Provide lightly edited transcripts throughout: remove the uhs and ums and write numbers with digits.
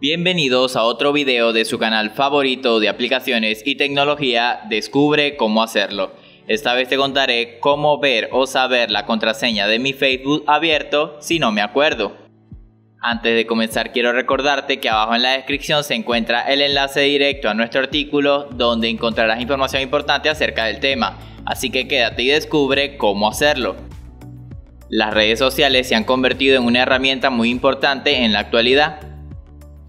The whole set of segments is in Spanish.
Bienvenidos a otro video de su canal favorito de aplicaciones y tecnología, Descubre Cómo Hacerlo. Esta vez te contaré cómo ver o saber la contraseña de mi Facebook abierto si no me acuerdo. Antes de comenzar quiero recordarte que abajo en la descripción se encuentra el enlace directo a nuestro artículo donde encontrarás información importante acerca del tema, así que quédate y descubre cómo hacerlo. Las redes sociales se han convertido en una herramienta muy importante en la actualidad.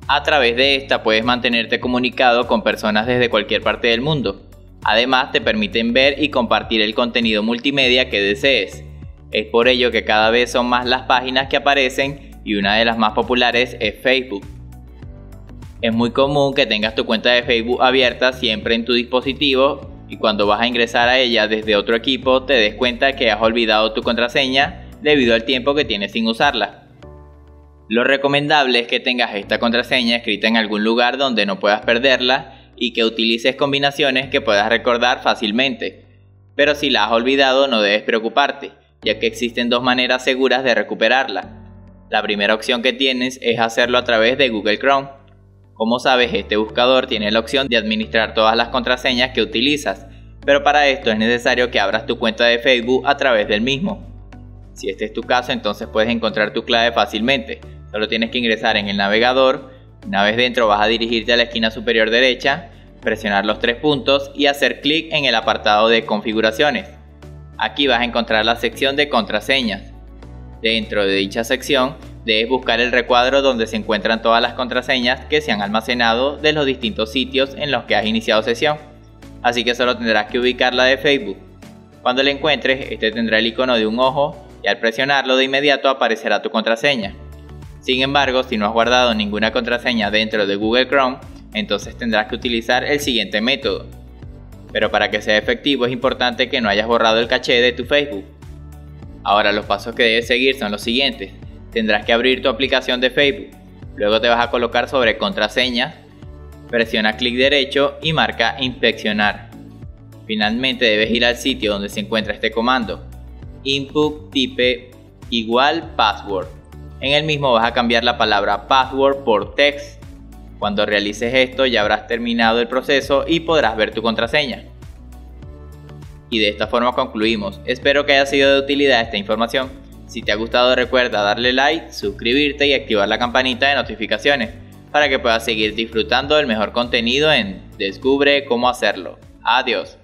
A través de esta puedes mantenerte comunicado con personas desde cualquier parte del mundo. Además, te permiten ver y compartir el contenido multimedia que desees. Es por ello que cada vez son más las páginas que aparecen y una de las más populares es Facebook. Es muy común que tengas tu cuenta de Facebook abierta siempre en tu dispositivo y cuando vas a ingresar a ella desde otro equipo te des cuenta que has olvidado tu contraseña debido al tiempo que tienes sin usarla. Lo recomendable es que tengas esta contraseña escrita en algún lugar donde no puedas perderla y que utilices combinaciones que puedas recordar fácilmente. Pero si la has olvidado no debes preocuparte, ya que existen dos maneras seguras de recuperarla. La primera opción que tienes es hacerlo a través de Google Chrome. Como sabes, este buscador tiene la opción de administrar todas las contraseñas que utilizas, pero para esto es necesario que abras tu cuenta de Facebook a través del mismo. Si este es tu caso, entonces puedes encontrar tu clave fácilmente. Solo tienes que ingresar en el navegador, una vez dentro vas a dirigirte a la esquina superior derecha, presionar los tres puntos y hacer clic en el apartado de configuraciones. Aquí vas a encontrar la sección de contraseñas. Dentro de dicha sección debes buscar el recuadro donde se encuentran todas las contraseñas que se han almacenado de los distintos sitios en los que has iniciado sesión. Así que solo tendrás que ubicar la de Facebook. Cuando la encuentres, este tendrá el icono de un ojo y al presionarlo de inmediato aparecerá tu contraseña. Sin embargo, si no has guardado ninguna contraseña dentro de Google Chrome, entonces tendrás que utilizar el siguiente método. Pero para que sea efectivo es importante que no hayas borrado el caché de tu Facebook. Ahora los pasos que debes seguir son los siguientes. Tendrás que abrir tu aplicación de Facebook. Luego te vas a colocar sobre contraseñas. Presiona clic derecho y marca inspeccionar. Finalmente debes ir al sitio donde se encuentra este comando. Input type igual password. En el mismo vas a cambiar la palabra password por text. Cuando realices esto ya habrás terminado el proceso y podrás ver tu contraseña. Y de esta forma concluimos. Espero que haya sido de utilidad esta información. Si te ha gustado recuerda darle like, suscribirte y activar la campanita de notificaciones para que puedas seguir disfrutando del mejor contenido en Descubre Cómo Hacerlo. Adiós.